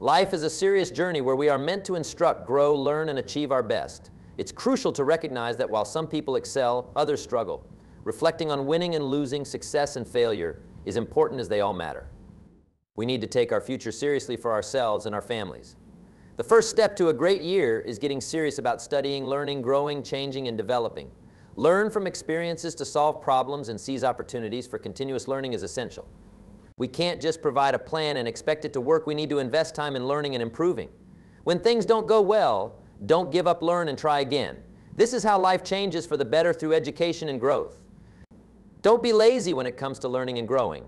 Life is a serious journey where we are meant to instruct, grow, learn, and achieve our best. It's crucial to recognize that while some people excel, others struggle. Reflecting on winning and losing, success and failure is important as they all matter. We need to take our future seriously for ourselves and our families. The first step to a great year is getting serious about studying, learning, growing, changing, and developing. Learn from experiences to solve problems and seize opportunities for continuous learning is essential. We can't just provide a plan and expect it to work. We need to invest time in learning and improving. When things don't go well, don't give up, learn, and try again. This is how life changes for the better through education and growth. Don't be lazy when it comes to learning and growing.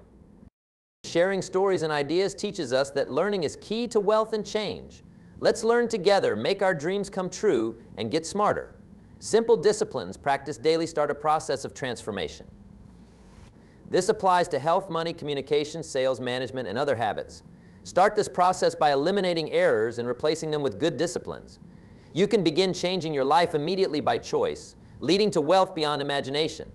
Sharing stories and ideas teaches us that learning is key to wealth and change. Let's learn together, make our dreams come true, and get smarter. Simple disciplines practiced daily start a process of transformation. This applies to health, money, communication, sales, management, and other habits. Start this process by eliminating errors and replacing them with good disciplines. You can begin changing your life immediately by choice, leading to wealth beyond imagination.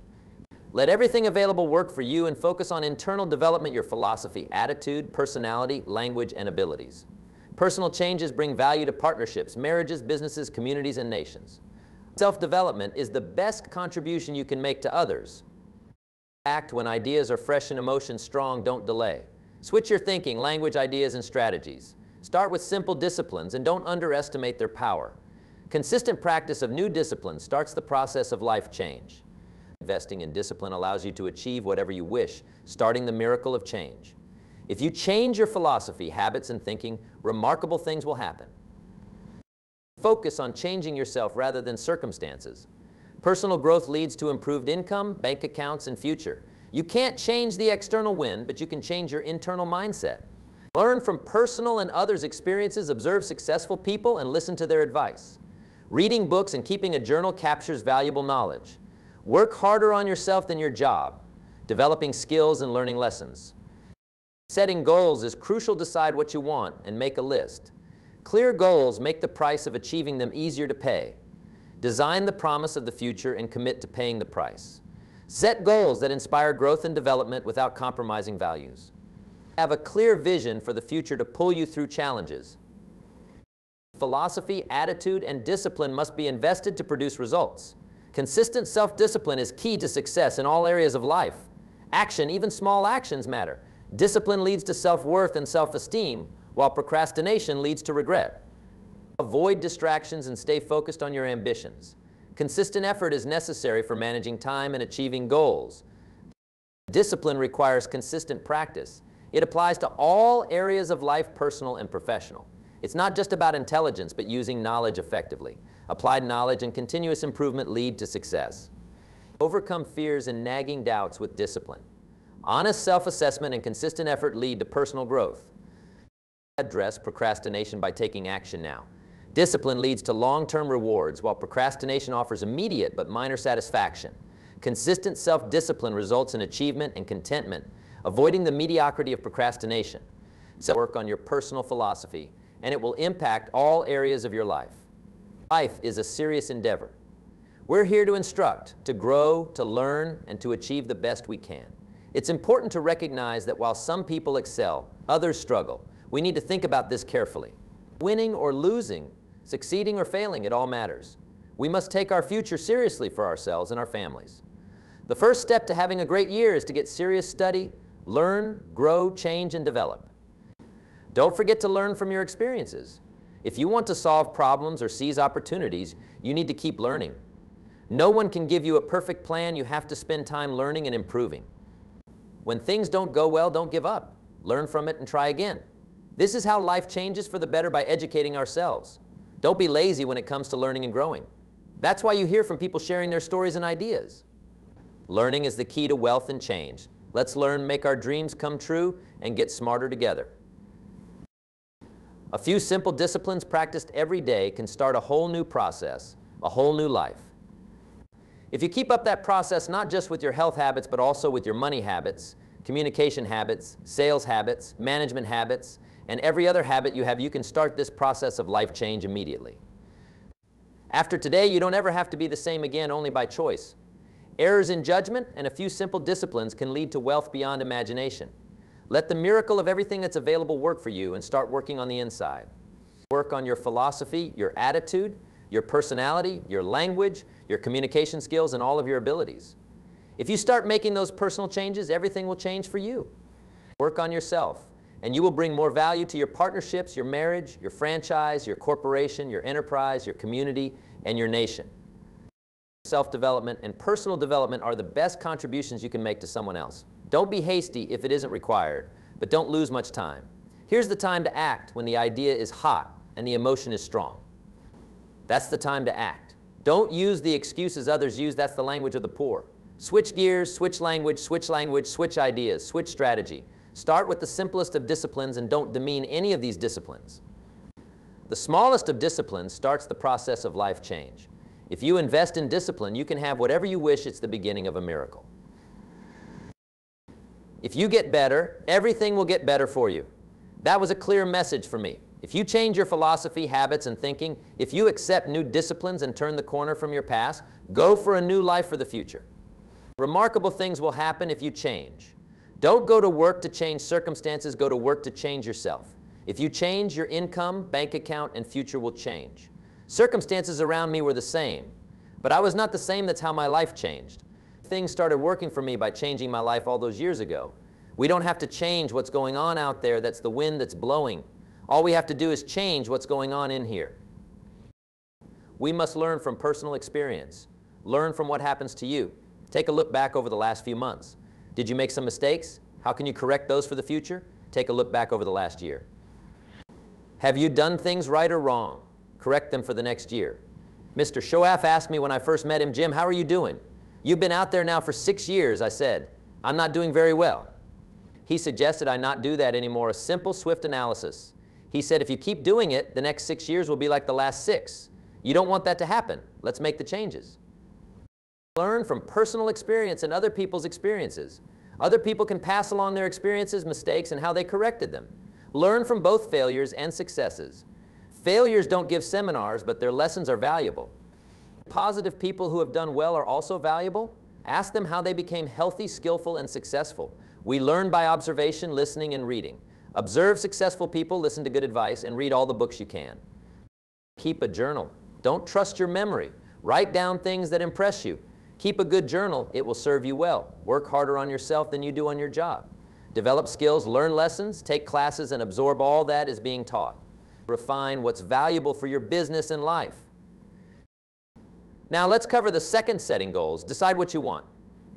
Let everything available work for you and focus on internal development, your philosophy, attitude, personality, language, and abilities. Personal changes bring value to partnerships, marriages, businesses, communities, and nations. Self-development is the best contribution you can make to others. Act when ideas are fresh and emotions strong, don't delay. Switch your thinking, language, ideas, and strategies. Start with simple disciplines and don't underestimate their power. Consistent practice of new disciplines starts the process of life change. Investing in discipline allows you to achieve whatever you wish, starting the miracle of change. If you change your philosophy, habits, and thinking, remarkable things will happen. Focus on changing yourself rather than circumstances. Personal growth leads to improved income, bank accounts, and future. You can't change the external wind, but you can change your internal mindset. Learn from personal and others' experiences, observe successful people, and listen to their advice. Reading books and keeping a journal captures valuable knowledge. Work harder on yourself than your job, developing skills and learning lessons. Setting goals is crucial. Decide what you want and make a list. Clear goals make the price of achieving them easier to pay. Design the promise of the future and commit to paying the price. Set goals that inspire growth and development without compromising values. Have a clear vision for the future to pull you through challenges. Philosophy, attitude, and discipline must be invested to produce results. Consistent self-discipline is key to success in all areas of life. Action, even small actions, matter. Discipline leads to self-worth and self-esteem, while procrastination leads to regret. Avoid distractions and stay focused on your ambitions. Consistent effort is necessary for managing time and achieving goals. Discipline requires consistent practice. It applies to all areas of life, personal and professional. It's not just about intelligence, but using knowledge effectively. Applied knowledge and continuous improvement lead to success. Overcome fears and nagging doubts with discipline. Honest self-assessment and consistent effort lead to personal growth. Address procrastination by taking action now. Discipline leads to long-term rewards, while procrastination offers immediate but minor satisfaction. Consistent self-discipline results in achievement and contentment, avoiding the mediocrity of procrastination. So work on your personal philosophy, and it will impact all areas of your life. Life is a serious endeavor. We're here to instruct, to grow, to learn, and to achieve the best we can. It's important to recognize that while some people excel, others struggle. We need to think about this carefully. Winning or losing, succeeding or failing, it all matters. We must take our future seriously for ourselves and our families. The first step to having a great year is to get serious, study, learn, grow, change, and develop. Don't forget to learn from your experiences. If you want to solve problems or seize opportunities, you need to keep learning. No one can give you a perfect plan. You have to spend time learning and improving. When things don't go well, don't give up. Learn from it and try again. This is how life changes for the better, by educating ourselves. Don't be lazy when it comes to learning and growing. That's why you hear from people sharing their stories and ideas. Learning is the key to wealth and change. Let's learn, make our dreams come true, and get smarter together. A few simple disciplines practiced every day can start a whole new process, a whole new life. If you keep up that process, not just with your health habits, but also with your money habits, communication habits, sales habits, management habits, and every other habit you have, you can start this process of life change immediately. After today, you don't ever have to be the same again, only by choice. Errors in judgment and a few simple disciplines can lead to wealth beyond imagination. Let the miracle of everything that's available work for you and start working on the inside. Work on your philosophy, your attitude, your personality, your language, your communication skills, and all of your abilities. If you start making those personal changes, everything will change for you. Work on yourself, and you will bring more value to your partnerships, your marriage, your franchise, your corporation, your enterprise, your community, and your nation. Self-development and personal development are the best contributions you can make to someone else. Don't be hasty if it isn't required, but don't lose much time. Here's the time to act when the idea is hot and the emotion is strong. That's the time to act. Don't use the excuses others use. That's the language of the poor. Switch gears, switch language, switch ideas, switch strategy. Start with the simplest of disciplines and don't demean any of these disciplines. The smallest of disciplines starts the process of life change. If you invest in discipline, you can have whatever you wish. It's the beginning of a miracle. If you get better, everything will get better for you. That was a clear message for me. If you change your philosophy, habits, and thinking, if you accept new disciplines and turn the corner from your past, go for a new life for the future. Remarkable things will happen if you change. Don't go to work to change circumstances, go to work to change yourself. If you change, your income, bank account, and future will change. Circumstances around me were the same, but I was not the same. That's how my life changed. Things started working for me by changing my life all those years ago. We don't have to change what's going on out there. That's the wind that's blowing. All we have to do is change what's going on in here. We must learn from personal experience. Learn from what happens to you. Take a look back over the last few months. Did you make some mistakes? How can you correct those for the future? Take a look back over the last year. Have you done things right or wrong? Correct them for the next year. Mr. Shoaf asked me when I first met him, Jim, how are you doing? You've been out there now for 6 years. I said, I'm not doing very well. He suggested I not do that anymore, a simple, swift analysis. He said, if you keep doing it, the next 6 years will be like the last 6. You don't want that to happen. Let's make the changes. Learn from personal experience and other people's experiences. Other people can pass along their experiences, mistakes, and how they corrected them. Learn from both failures and successes. Failures don't give seminars, but their lessons are valuable. Positive people who have done well are also valuable. Ask them how they became healthy, skillful, and successful. We learn by observation, listening, and reading. Observe successful people, listen to good advice, and read all the books you can. Keep a journal. Don't trust your memory. Write down things that impress you. Keep a good journal, it will serve you well. Work harder on yourself than you do on your job. Develop skills, learn lessons, take classes, and absorb all that is being taught. Refine what's valuable for your business and life. Now let's cover the second, setting goals. Decide what you want.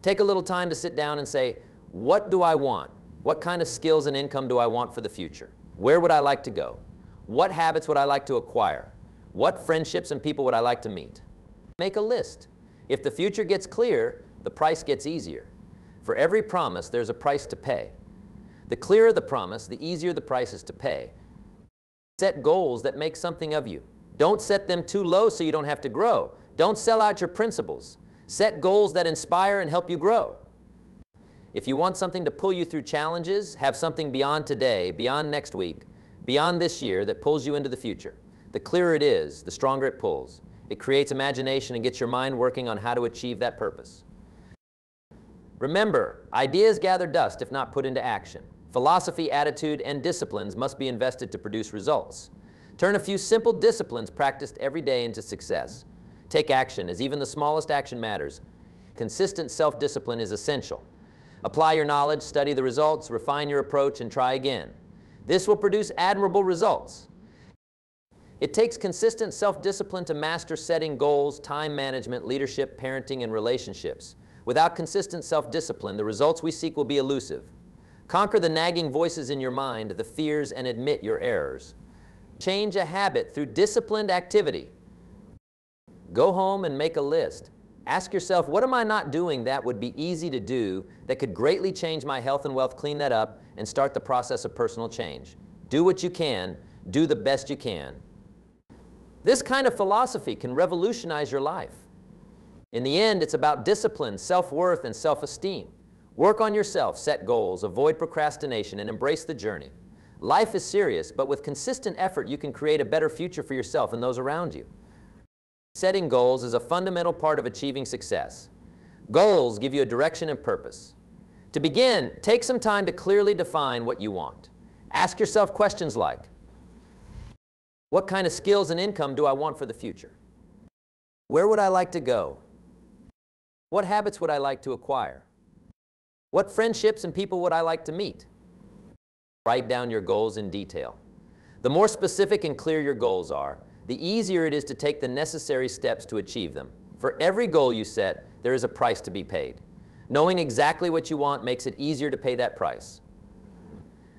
Take a little time to sit down and say, what do I want? What kind of skills and income do I want for the future? Where would I like to go? What habits would I like to acquire? What friendships and people would I like to meet? Make a list. If the future gets clear, the price gets easier. For every promise, there's a price to pay. The clearer the promise, the easier the price is to pay. Set goals that make something of you. Don't set them too low so you don't have to grow. Don't sell out your principles. Set goals that inspire and help you grow. If you want something to pull you through challenges, have something beyond today, beyond next week, beyond this year that pulls you into the future. The clearer it is, the stronger it pulls. It creates imagination and gets your mind working on how to achieve that purpose. Remember, ideas gather dust if not put into action. Philosophy, attitude, and disciplines must be invested to produce results. Turn a few simple disciplines practiced every day into success. Take action, as even the smallest action matters. Consistent self-discipline is essential. Apply your knowledge, study the results, refine your approach, and try again. This will produce admirable results. It takes consistent self-discipline to master setting goals, time management, leadership, parenting, and relationships. Without consistent self-discipline, the results we seek will be elusive. Conquer the nagging voices in your mind, the fears, and admit your errors. Change a habit through disciplined activity. Go home and make a list. Ask yourself, what am I not doing that would be easy to do, that could greatly change my health and wealth, clean that up, and start the process of personal change. Do what you can, do the best you can. This kind of philosophy can revolutionize your life. In the end, it's about discipline, self-worth, and self-esteem. Work on yourself, set goals, avoid procrastination, and embrace the journey. Life is serious, but with consistent effort, you can create a better future for yourself and those around you. Setting goals is a fundamental part of achieving success. Goals give you a direction and purpose. To begin, take some time to clearly define what you want. Ask yourself questions like, what kind of skills and income do I want for the future? Where would I like to go? What habits would I like to acquire? What friendships and people would I like to meet? Write down your goals in detail. The more specific and clear your goals are, the easier it is to take the necessary steps to achieve them. For every goal you set, there is a price to be paid. Knowing exactly what you want makes it easier to pay that price.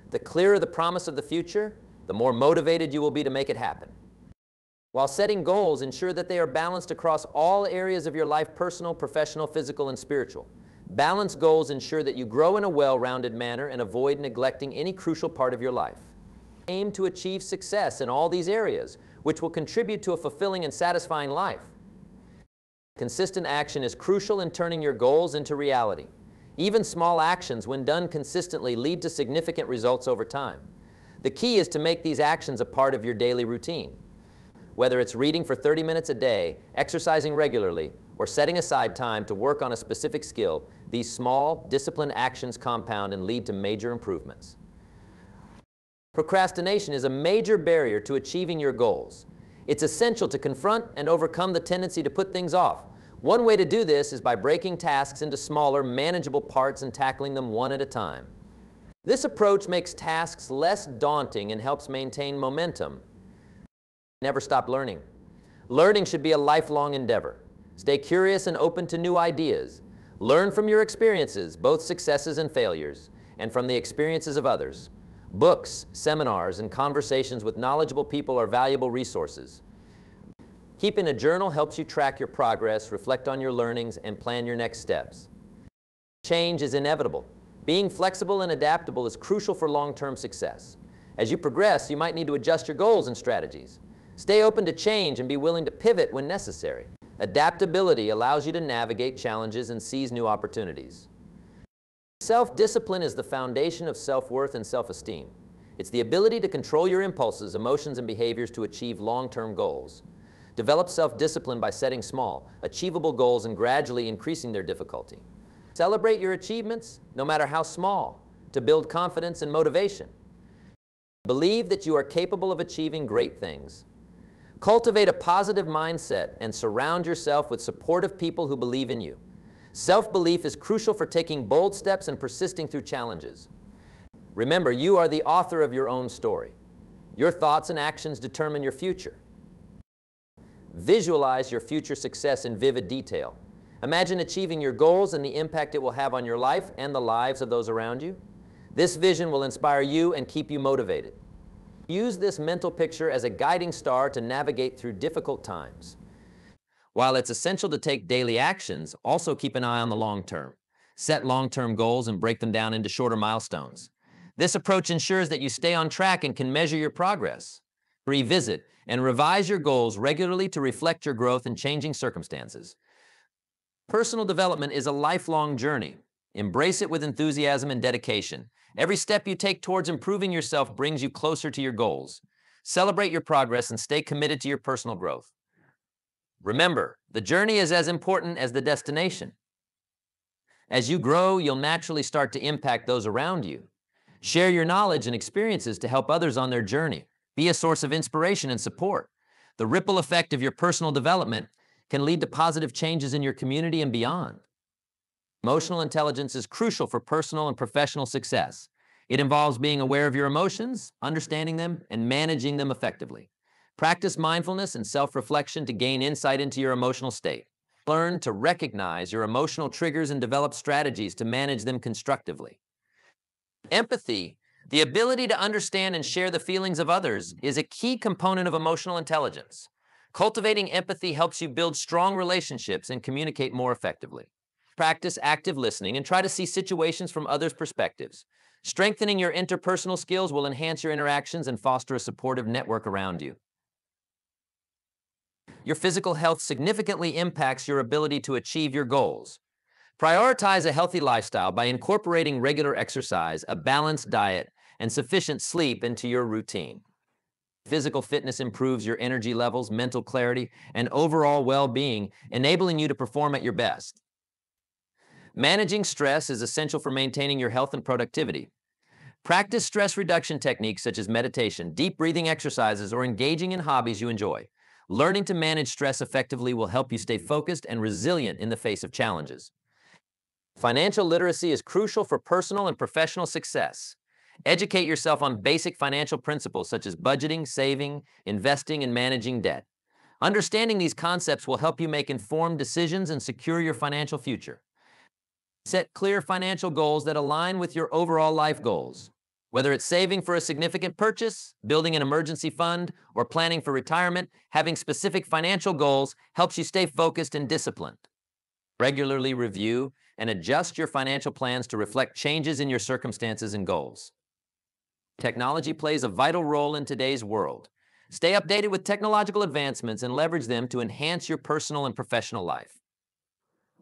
The clearer the promise of the future, the more motivated you will be to make it happen. While setting goals, ensure that they are balanced across all areas of your life: personal, professional, physical, and spiritual. Balanced goals ensure that you grow in a well-rounded manner and avoid neglecting any crucial part of your life. Aim to achieve success in all these areas, which will contribute to a fulfilling and satisfying life. Consistent action is crucial in turning your goals into reality. Even small actions, when done consistently, lead to significant results over time. The key is to make these actions a part of your daily routine. Whether it's reading for 30 minutes a day, exercising regularly, or setting aside time to work on a specific skill, these small, disciplined actions compound and lead to major improvements. Procrastination is a major barrier to achieving your goals. It's essential to confront and overcome the tendency to put things off. One way to do this is by breaking tasks into smaller, manageable parts and tackling them one at a time. This approach makes tasks less daunting and helps maintain momentum. Never stop learning. Learning should be a lifelong endeavor. Stay curious and open to new ideas. Learn from your experiences, both successes and failures, and from the experiences of others. Books, seminars, and conversations with knowledgeable people are valuable resources. Keeping a journal helps you track your progress, reflect on your learnings, and plan your next steps. Change is inevitable. Being flexible and adaptable is crucial for long-term success. As you progress, you might need to adjust your goals and strategies. Stay open to change and be willing to pivot when necessary. Adaptability allows you to navigate challenges and seize new opportunities. Self-discipline is the foundation of self-worth and self-esteem. It's the ability to control your impulses, emotions, and behaviors to achieve long-term goals. Develop self-discipline by setting small, achievable goals and gradually increasing their difficulty. Celebrate your achievements, no matter how small, to build confidence and motivation. Believe that you are capable of achieving great things. Cultivate a positive mindset and surround yourself with supportive people who believe in you. Self-belief is crucial for taking bold steps and persisting through challenges. Remember, you are the author of your own story. Your thoughts and actions determine your future. Visualize your future success in vivid detail. Imagine achieving your goals and the impact it will have on your life and the lives of those around you. This vision will inspire you and keep you motivated. Use this mental picture as a guiding star to navigate through difficult times. While it's essential to take daily actions, also keep an eye on the long term. Set long-term goals and break them down into shorter milestones. This approach ensures that you stay on track and can measure your progress. Revisit and revise your goals regularly to reflect your growth and changing circumstances. Personal development is a lifelong journey. Embrace it with enthusiasm and dedication. Every step you take towards improving yourself brings you closer to your goals. Celebrate your progress and stay committed to your personal growth. Remember, the journey is as important as the destination. As you grow, you'll naturally start to impact those around you. Share your knowledge and experiences to help others on their journey. Be a source of inspiration and support. The ripple effect of your personal development can lead to positive changes in your community and beyond. Emotional intelligence is crucial for personal and professional success. It involves being aware of your emotions, understanding them, and managing them effectively. Practice mindfulness and self-reflection to gain insight into your emotional state. Learn to recognize your emotional triggers and develop strategies to manage them constructively. Empathy, the ability to understand and share the feelings of others, is a key component of emotional intelligence. Cultivating empathy helps you build strong relationships and communicate more effectively. Practice active listening and try to see situations from others' perspectives. Strengthening your interpersonal skills will enhance your interactions and foster a supportive network around you. Your physical health significantly impacts your ability to achieve your goals. Prioritize a healthy lifestyle by incorporating regular exercise, a balanced diet, and sufficient sleep into your routine. Physical fitness improves your energy levels, mental clarity, and overall well-being, enabling you to perform at your best. Managing stress is essential for maintaining your health and productivity. Practice stress reduction techniques such as meditation, deep breathing exercises, or engaging in hobbies you enjoy. Learning to manage stress effectively will help you stay focused and resilient in the face of challenges. Financial literacy is crucial for personal and professional success. Educate yourself on basic financial principles such as budgeting, saving, investing, and managing debt. Understanding these concepts will help you make informed decisions and secure your financial future. Set clear financial goals that align with your overall life goals. Whether it's saving for a significant purchase, building an emergency fund, or planning for retirement, having specific financial goals helps you stay focused and disciplined. Regularly review and adjust your financial plans to reflect changes in your circumstances and goals. Technology plays a vital role in today's world. Stay updated with technological advancements and leverage them to enhance your personal and professional life.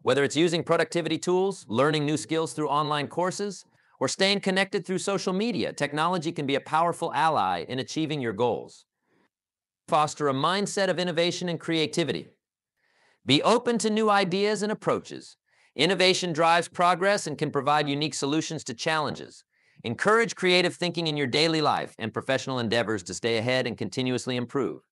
Whether it's using productivity tools, learning new skills through online courses, or staying connected through social media, technology can be a powerful ally in achieving your goals. Foster a mindset of innovation and creativity. Be open to new ideas and approaches. Innovation drives progress and can provide unique solutions to challenges. Encourage creative thinking in your daily life and professional endeavors to stay ahead and continuously improve.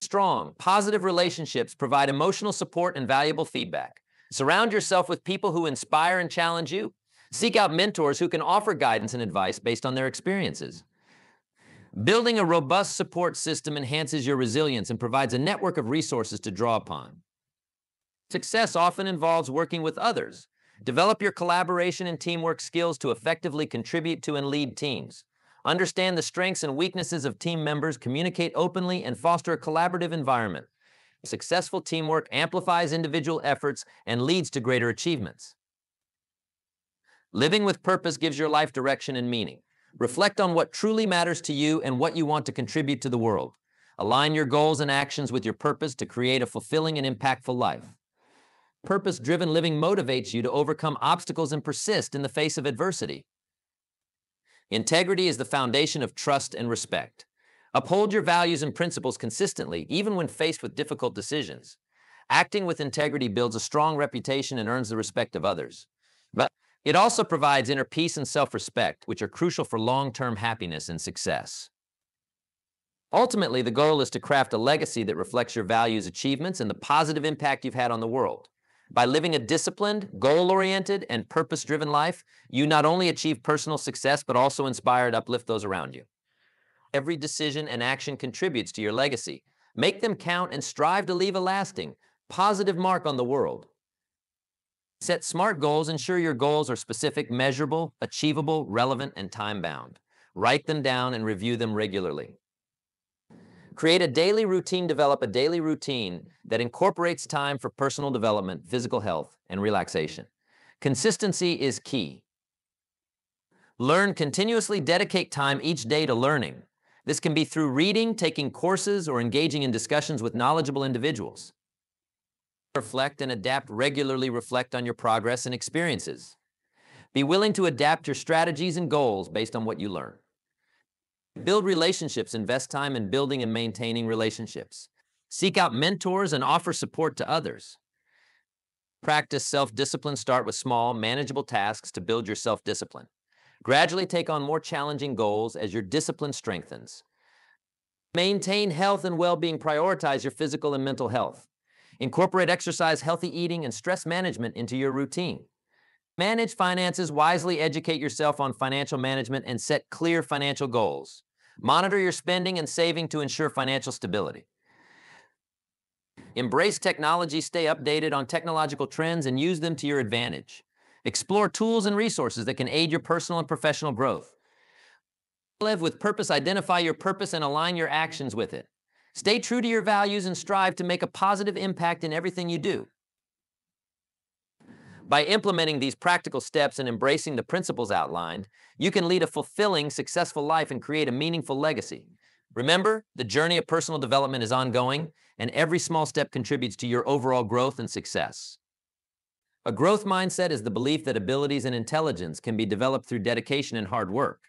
Strong, positive relationships provide emotional support and valuable feedback. Surround yourself with people who inspire and challenge you. Seek out mentors who can offer guidance and advice based on their experiences. Building a robust support system enhances your resilience and provides a network of resources to draw upon. Success often involves working with others. Develop your collaboration and teamwork skills to effectively contribute to and lead teams. Understand the strengths and weaknesses of team members, communicate openly, and foster a collaborative environment. Successful teamwork amplifies individual efforts and leads to greater achievements. Living with purpose gives your life direction and meaning. Reflect on what truly matters to you and what you want to contribute to the world. Align your goals and actions with your purpose to create a fulfilling and impactful life. Purpose-driven living motivates you to overcome obstacles and persist in the face of adversity. Integrity is the foundation of trust and respect. Uphold your values and principles consistently, even when faced with difficult decisions. Acting with integrity builds a strong reputation and earns the respect of others. It also provides inner peace and self-respect, which are crucial for long-term happiness and success. Ultimately, the goal is to craft a legacy that reflects your values, achievements, and the positive impact you've had on the world. By living a disciplined, goal-oriented, and purpose-driven life, you not only achieve personal success, but also inspire and uplift those around you. Every decision and action contributes to your legacy. Make them count and strive to leave a lasting, positive mark on the world. Set SMART goals. Ensure your goals are specific, measurable, achievable, relevant, and time-bound. Write them down and review them regularly. Create a daily routine. Develop a daily routine that incorporates time for personal development, physical health, and relaxation. Consistency is key. Learn continuously. Dedicate time each day to learning. This can be through reading, taking courses, or engaging in discussions with knowledgeable individuals. Reflect and adapt. Regularly reflect on your progress and experiences. Be willing to adapt your strategies and goals based on what you learn. Build relationships. Invest time in building and maintaining relationships. Seek out mentors and offer support to others. Practice self-discipline. Start with small, manageable tasks to build your self-discipline. Gradually take on more challenging goals as your discipline strengthens. Maintain health and well-being. Prioritize your physical and mental health. Incorporate exercise, healthy eating, and stress management into your routine. Manage finances wisely. Educate yourself on financial management and set clear financial goals. Monitor your spending and saving to ensure financial stability. Embrace technology. Stay updated on technological trends and use them to your advantage. Explore tools and resources that can aid your personal and professional growth. Live with purpose. Identify your purpose and align your actions with it. Stay true to your values and strive to make a positive impact in everything you do. By implementing these practical steps and embracing the principles outlined, you can lead a fulfilling, successful life and create a meaningful legacy. Remember, the journey of personal development is ongoing, and every small step contributes to your overall growth and success. A growth mindset is the belief that abilities and intelligence can be developed through dedication and hard work.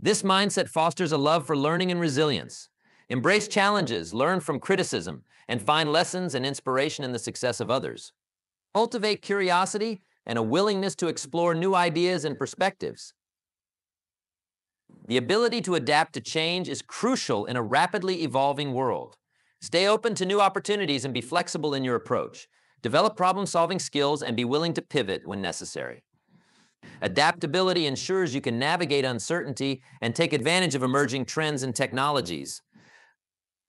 This mindset fosters a love for learning and resilience. Embrace challenges, learn from criticism, and find lessons and inspiration in the success of others. Cultivate curiosity, and a willingness to explore new ideas and perspectives. The ability to adapt to change is crucial in a rapidly evolving world. Stay open to new opportunities and be flexible in your approach. Develop problem-solving skills and be willing to pivot when necessary. Adaptability ensures you can navigate uncertainty and take advantage of emerging trends and technologies.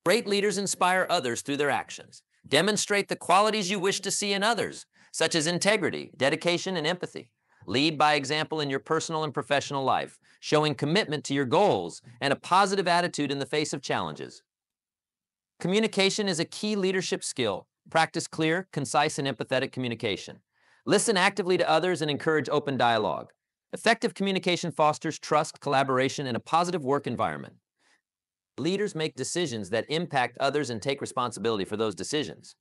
Great leaders inspire others through their actions. Demonstrate the qualities you wish to see in others, such as integrity, dedication, and empathy. Lead by example in your personal and professional life, showing commitment to your goals and a positive attitude in the face of challenges. Communication is a key leadership skill. Practice clear, concise, and empathetic communication. Listen actively to others and encourage open dialogue. Effective communication fosters trust, collaboration, and a positive work environment. Leaders make decisions that impact others and take responsibility for those decisions.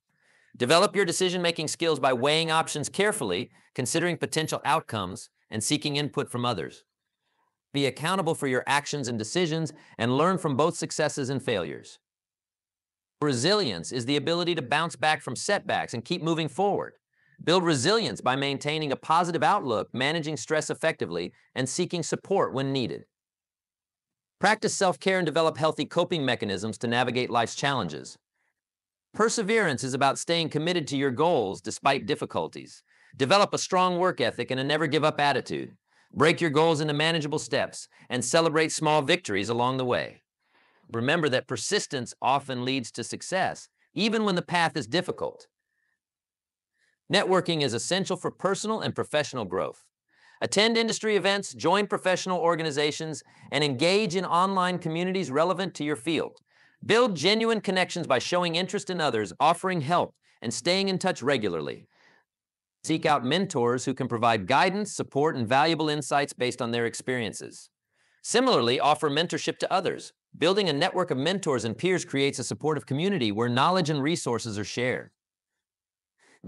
Develop your decision-making skills by weighing options carefully, considering potential outcomes, and seeking input from others. Be accountable for your actions and decisions, and learn from both successes and failures. Resilience is the ability to bounce back from setbacks and keep moving forward. Build resilience by maintaining a positive outlook, managing stress effectively, and seeking support when needed. Practice self-care and develop healthy coping mechanisms to navigate life's challenges. Perseverance is about staying committed to your goals despite difficulties. Develop a strong work ethic and a never-give-up attitude. Break your goals into manageable steps and celebrate small victories along the way. Remember that persistence often leads to success, even when the path is difficult. Networking is essential for personal and professional growth. Attend industry events, join professional organizations, and engage in online communities relevant to your field. Build genuine connections by showing interest in others, offering help, and staying in touch regularly. Seek out mentors who can provide guidance, support, and valuable insights based on their experiences. Similarly, offer mentorship to others. Building a network of mentors and peers creates a supportive community where knowledge and resources are shared.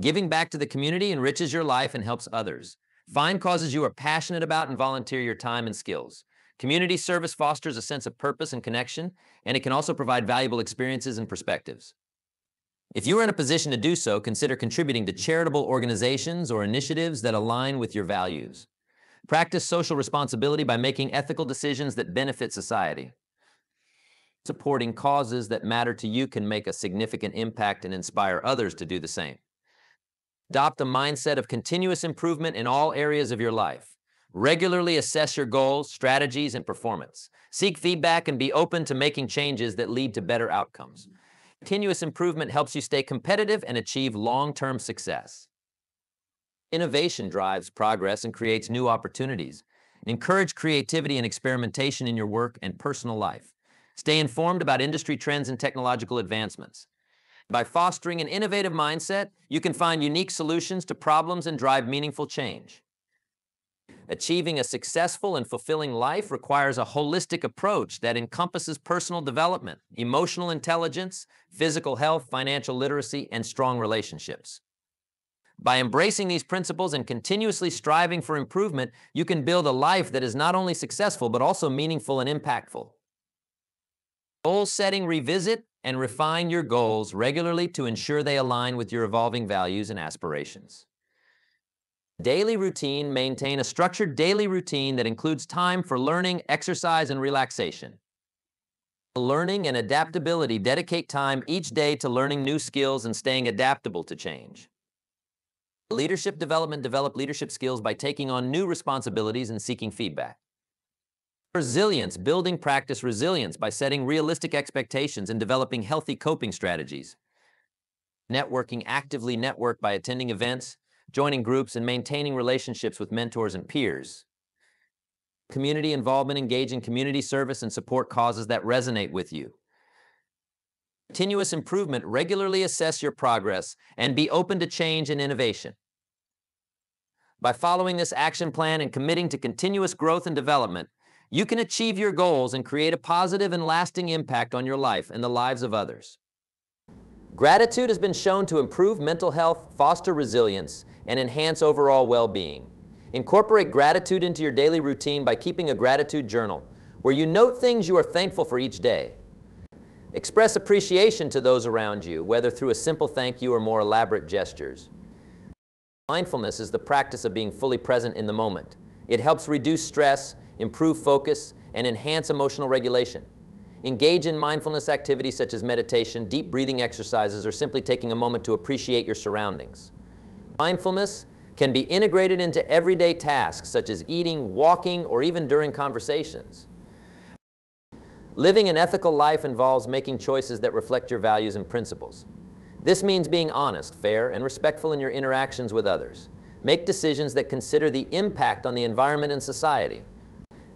Giving back to the community enriches your life and helps others. Find causes you are passionate about and volunteer your time and skills. Community service fosters a sense of purpose and connection, and it can also provide valuable experiences and perspectives. If you are in a position to do so, consider contributing to charitable organizations or initiatives that align with your values. Practice social responsibility by making ethical decisions that benefit society. Supporting causes that matter to you can make a significant impact and inspire others to do the same. Adopt a mindset of continuous improvement in all areas of your life. Regularly assess your goals, strategies, and performance. Seek feedback and be open to making changes that lead to better outcomes. Continuous improvement helps you stay competitive and achieve long-term success. Innovation drives progress and creates new opportunities. Encourage creativity and experimentation in your work and personal life. Stay informed about industry trends and technological advancements. By fostering an innovative mindset, you can find unique solutions to problems and drive meaningful change. Achieving a successful and fulfilling life requires a holistic approach that encompasses personal development, emotional intelligence, physical health, financial literacy, and strong relationships. By embracing these principles and continuously striving for improvement, you can build a life that is not only successful, but also meaningful and impactful. Goal setting, revisit and refine your goals regularly to ensure they align with your evolving values and aspirations. Daily routine, maintain a structured daily routine that includes time for learning, exercise, and relaxation. Learning and adaptability, dedicate time each day to learning new skills and staying adaptable to change. Leadership development, develop leadership skills by taking on new responsibilities and seeking feedback. Resilience, building practice resilience by setting realistic expectations and developing healthy coping strategies. Networking, actively network by attending events, joining groups, and maintaining relationships with mentors and peers. Community involvement, engage in community service and support causes that resonate with you. Continuous improvement, regularly assess your progress and be open to change and innovation. By following this action plan and committing to continuous growth and development, you can achieve your goals and create a positive and lasting impact on your life and the lives of others. Gratitude has been shown to improve mental health, foster resilience, and enhance overall well-being. Incorporate gratitude into your daily routine by keeping a gratitude journal, where you note things you are thankful for each day. Express appreciation to those around you, whether through a simple thank you or more elaborate gestures. Mindfulness is the practice of being fully present in the moment. It helps reduce stress, improve focus, and enhance emotional regulation. Engage in mindfulness activities such as meditation, deep breathing exercises, or simply taking a moment to appreciate your surroundings. Mindfulness can be integrated into everyday tasks such as eating, walking, or even during conversations. Living an ethical life involves making choices that reflect your values and principles. This means being honest, fair, and respectful in your interactions with others. Make decisions that consider the impact on the environment and society.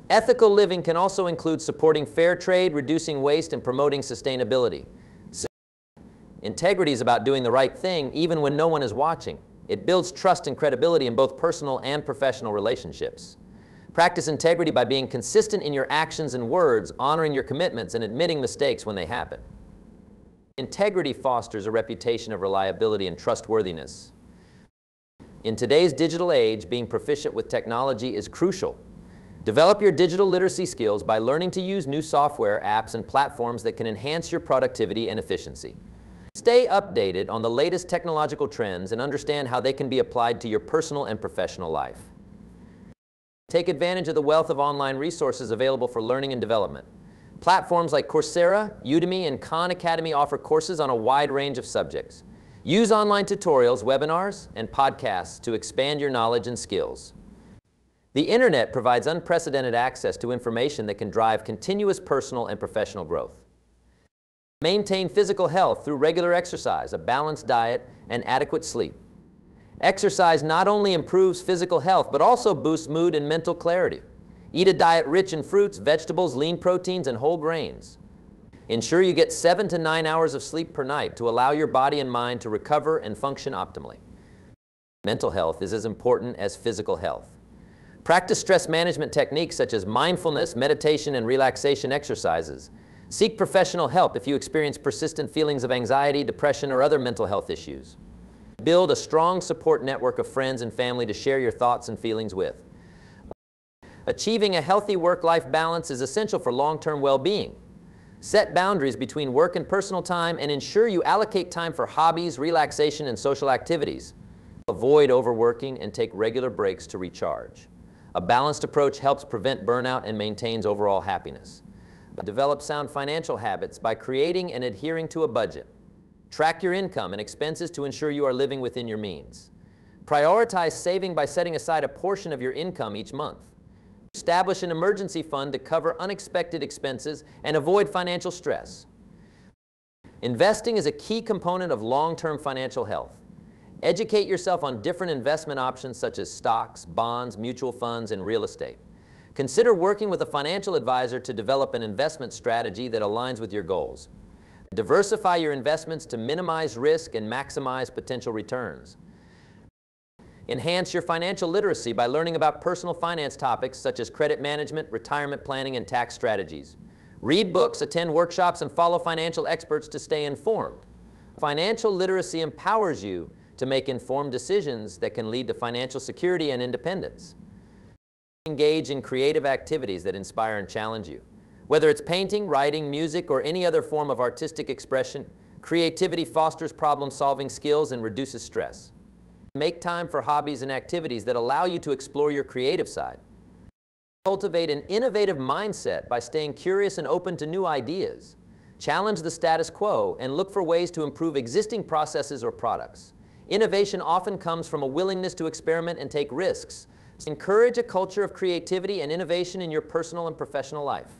Ethical living can also include supporting fair trade, reducing waste, and promoting sustainability. Integrity is about doing the right thing even when no one is watching. It builds trust and credibility in both personal and professional relationships. Practice integrity by being consistent in your actions and words, honoring your commitments, and admitting mistakes when they happen. Integrity fosters a reputation of reliability and trustworthiness. In today's digital age, being proficient with technology is crucial. Develop your digital literacy skills by learning to use new software, apps, and platforms that can enhance your productivity and efficiency. Stay updated on the latest technological trends and understand how they can be applied to your personal and professional life. Take advantage of the wealth of online resources available for learning and development. Platforms like Coursera, Udemy, and Khan Academy offer courses on a wide range of subjects. Use online tutorials, webinars, and podcasts to expand your knowledge and skills. The internet provides unprecedented access to information that can drive continuous personal and professional growth. Maintain physical health through regular exercise, a balanced diet, and adequate sleep. Exercise not only improves physical health, but also boosts mood and mental clarity. Eat a diet rich in fruits, vegetables, lean proteins, and whole grains. Ensure you get 7 to 9 hours of sleep per night to allow your body and mind to recover and function optimally. Mental health is as important as physical health. Practice stress management techniques such as mindfulness, meditation, and relaxation exercises. Seek professional help if you experience persistent feelings of anxiety, depression, or other mental health issues. Build a strong support network of friends and family to share your thoughts and feelings with. Achieving a healthy work-life balance is essential for long-term well-being. Set boundaries between work and personal time and ensure you allocate time for hobbies, relaxation, and social activities. Avoid overworking and take regular breaks to recharge. A balanced approach helps prevent burnout and maintains overall happiness. Develop sound financial habits by creating and adhering to a budget. Track your income and expenses to ensure you are living within your means. Prioritize saving by setting aside a portion of your income each month. Establish an emergency fund to cover unexpected expenses and avoid financial stress. Investing is a key component of long-term financial health. Educate yourself on different investment options such as stocks, bonds, mutual funds, and real estate. Consider working with a financial advisor to develop an investment strategy that aligns with your goals. Diversify your investments to minimize risk and maximize potential returns. Enhance your financial literacy by learning about personal finance topics such as credit management, retirement planning, and tax strategies. Read books, attend workshops, and follow financial experts to stay informed. Financial literacy empowers you to make informed decisions that can lead to financial security and independence. Engage in creative activities that inspire and challenge you. Whether it's painting, writing, music, or any other form of artistic expression, creativity fosters problem-solving skills and reduces stress. Make time for hobbies and activities that allow you to explore your creative side. Cultivate an innovative mindset by staying curious and open to new ideas. Challenge the status quo and look for ways to improve existing processes or products. Innovation often comes from a willingness to experiment and take risks. Encourage a culture of creativity and innovation in your personal and professional life.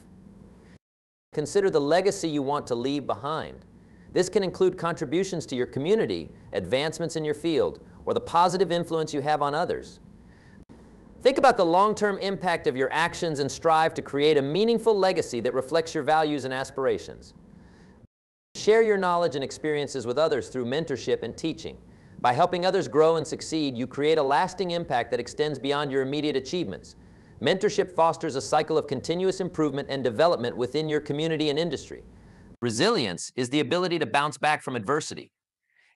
Consider the legacy you want to leave behind. This can include contributions to your community, advancements in your field, or the positive influence you have on others. Think about the long-term impact of your actions and strive to create a meaningful legacy that reflects your values and aspirations. Share your knowledge and experiences with others through mentorship and teaching. By helping others grow and succeed, you create a lasting impact that extends beyond your immediate achievements. Mentorship fosters a cycle of continuous improvement and development within your community and industry. Resilience is the ability to bounce back from adversity.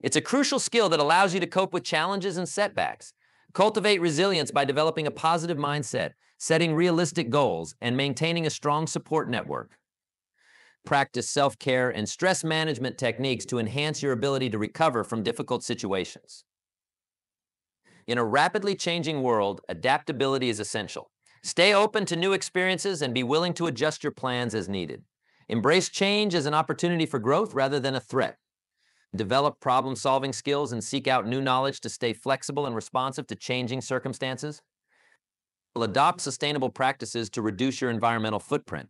It's a crucial skill that allows you to cope with challenges and setbacks. Cultivate resilience by developing a positive mindset, setting realistic goals, and maintaining a strong support network. Practice self-care and stress management techniques to enhance your ability to recover from difficult situations. In a rapidly changing world, adaptability is essential. Stay open to new experiences and be willing to adjust your plans as needed. Embrace change as an opportunity for growth rather than a threat. Develop problem-solving skills and seek out new knowledge to stay flexible and responsive to changing circumstances. Adopt sustainable practices to reduce your environmental footprint.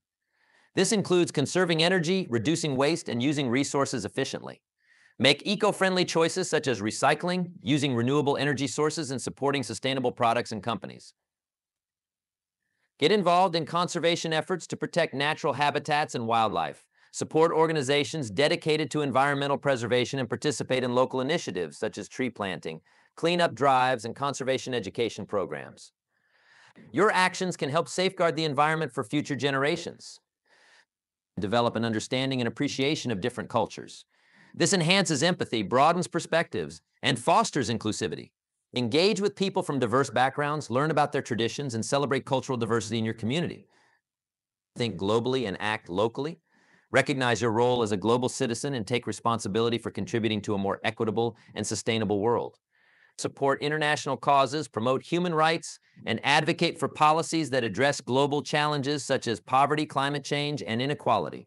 This includes conserving energy, reducing waste, and using resources efficiently. Make eco-friendly choices such as recycling, using renewable energy sources, and supporting sustainable products and companies. Get involved in conservation efforts to protect natural habitats and wildlife. Support organizations dedicated to environmental preservation and participate in local initiatives such as tree planting, cleanup drives, and conservation education programs. Your actions can help safeguard the environment for future generations. Develop an understanding and appreciation of different cultures. This enhances empathy, broadens perspectives, and fosters inclusivity. Engage with people from diverse backgrounds, learn about their traditions, and celebrate cultural diversity in your community. Think globally and act locally. Recognize your role as a global citizen and take responsibility for contributing to a more equitable and sustainable world. Support international causes, promote human rights, and advocate for policies that address global challenges such as poverty, climate change, and inequality.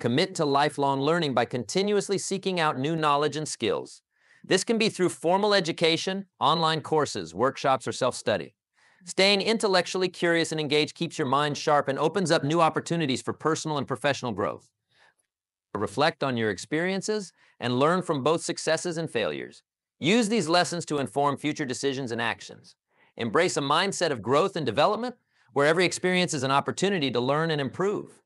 Commit to lifelong learning by continuously seeking out new knowledge and skills. This can be through formal education, online courses, workshops, or self-study. Staying intellectually curious and engaged keeps your mind sharp and opens up new opportunities for personal and professional growth. Reflect on your experiences and learn from both successes and failures. Use these lessons to inform future decisions and actions. Embrace a mindset of growth and development where every experience is an opportunity to learn and improve.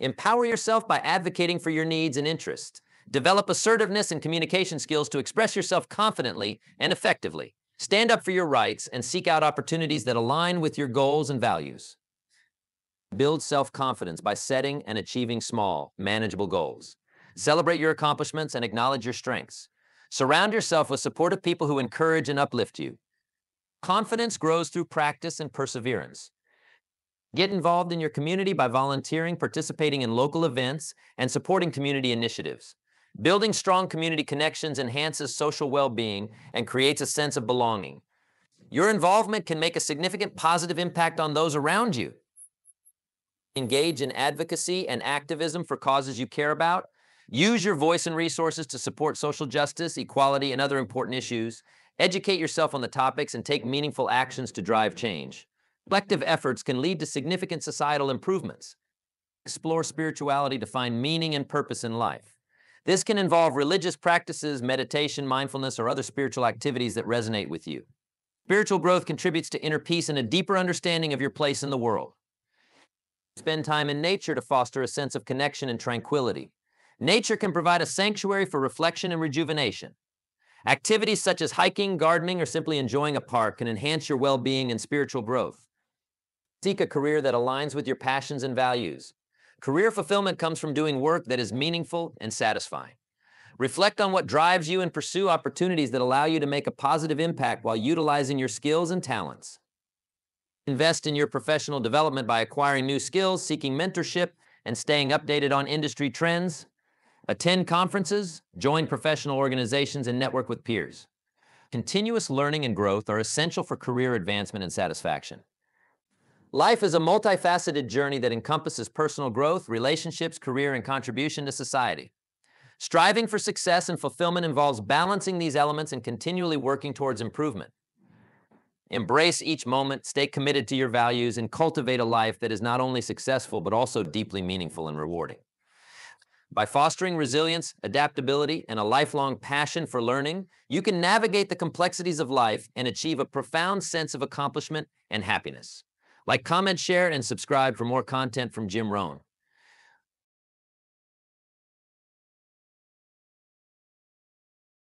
Empower yourself by advocating for your needs and interests. Develop assertiveness and communication skills to express yourself confidently and effectively. Stand up for your rights and seek out opportunities that align with your goals and values. Build self-confidence by setting and achieving small, manageable goals. Celebrate your accomplishments and acknowledge your strengths. Surround yourself with supportive people who encourage and uplift you. Confidence grows through practice and perseverance. Get involved in your community by volunteering, participating in local events, and supporting community initiatives. Building strong community connections enhances social well-being and creates a sense of belonging. Your involvement can make a significant positive impact on those around you. Engage in advocacy and activism for causes you care about. Use your voice and resources to support social justice, equality, and other important issues. Educate yourself on the topics and take meaningful actions to drive change. Collective efforts can lead to significant societal improvements. Explore spirituality to find meaning and purpose in life. This can involve religious practices, meditation, mindfulness, or other spiritual activities that resonate with you. Spiritual growth contributes to inner peace and a deeper understanding of your place in the world. Spend time in nature to foster a sense of connection and tranquility. Nature can provide a sanctuary for reflection and rejuvenation. Activities such as hiking, gardening, or simply enjoying a park can enhance your well-being and spiritual growth. Seek a career that aligns with your passions and values. Career fulfillment comes from doing work that is meaningful and satisfying. Reflect on what drives you and pursue opportunities that allow you to make a positive impact while utilizing your skills and talents. Invest in your professional development by acquiring new skills, seeking mentorship, and staying updated on industry trends. Attend conferences, join professional organizations, and network with peers. Continuous learning and growth are essential for career advancement and satisfaction. Life is a multifaceted journey that encompasses personal growth, relationships, career, and contribution to society. Striving for success and fulfillment involves balancing these elements and continually working towards improvement. Embrace each moment, stay committed to your values, and cultivate a life that is not only successful, but also deeply meaningful and rewarding. By fostering resilience, adaptability, and a lifelong passion for learning, you can navigate the complexities of life and achieve a profound sense of accomplishment and happiness. Like, comment, share, and subscribe for more content from Jim Rohn.